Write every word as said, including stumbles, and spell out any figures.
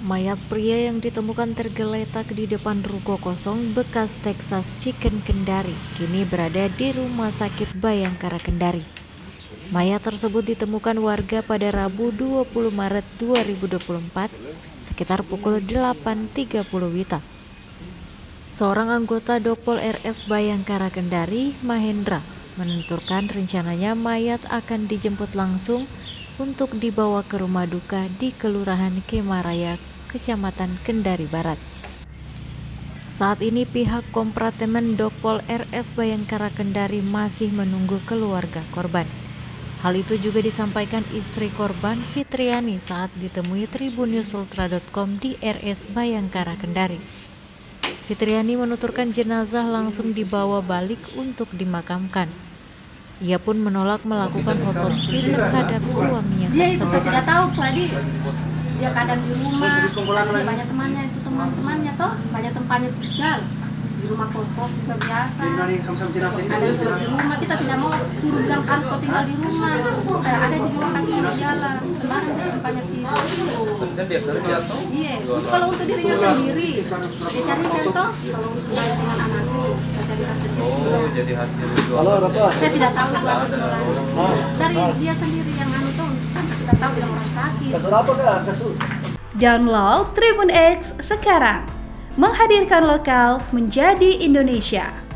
Mayat pria yang ditemukan tergeletak di depan ruko kosong bekas Texas Chicken Kendari kini berada di Rumah Sakit Bhayangkara Kendari. Mayat tersebut ditemukan warga pada Rabu dua puluh Maret dua ribu dua puluh empat sekitar pukul delapan tiga puluh W I T A. Seorang anggota Dokpol R S Bhayangkara Kendari, Mahendra, menuturkan rencananya mayat akan dijemput langsung untuk dibawa ke rumah duka di Kelurahan Kemaraya, Kecamatan Kendari Barat. Saat ini pihak kompartemen Dokpol R S Bhayangkara Kendari masih menunggu keluarga korban. Hal itu juga disampaikan istri korban, Fitriani, saat ditemui Tribunnewsultra dot com di R S Bhayangkara Kendari. Fitriani menuturkan jenazah langsung dibawa balik untuk dimakamkan. Ia pun menolak melakukan otopsi terhadap suaminya tersebut. Dia itu saya tidak tahu, tadi dia kadang di rumah, dia banyak temannya, itu teman-temannya toh, banyak tempatnya tinggal di rumah kos-kos juga biasa. Ada di rumah, kita tidak mau suruh bilang harus kau tinggal di rumah. Ada di bawah kaki di jalan, kemarin tempatnya tinggal. Iya, kalau untuk dirinya sendiri, dia carikan toh, kalau untuk saya dengan anakku. Oh, jadi hasil saya tidak tahu itu apa penularan. Dari dia sendiri yang anu tuh, kan kita tahu bilang orang sakit. Download Tribun X sekarang, menghadirkan lokal menjadi Indonesia.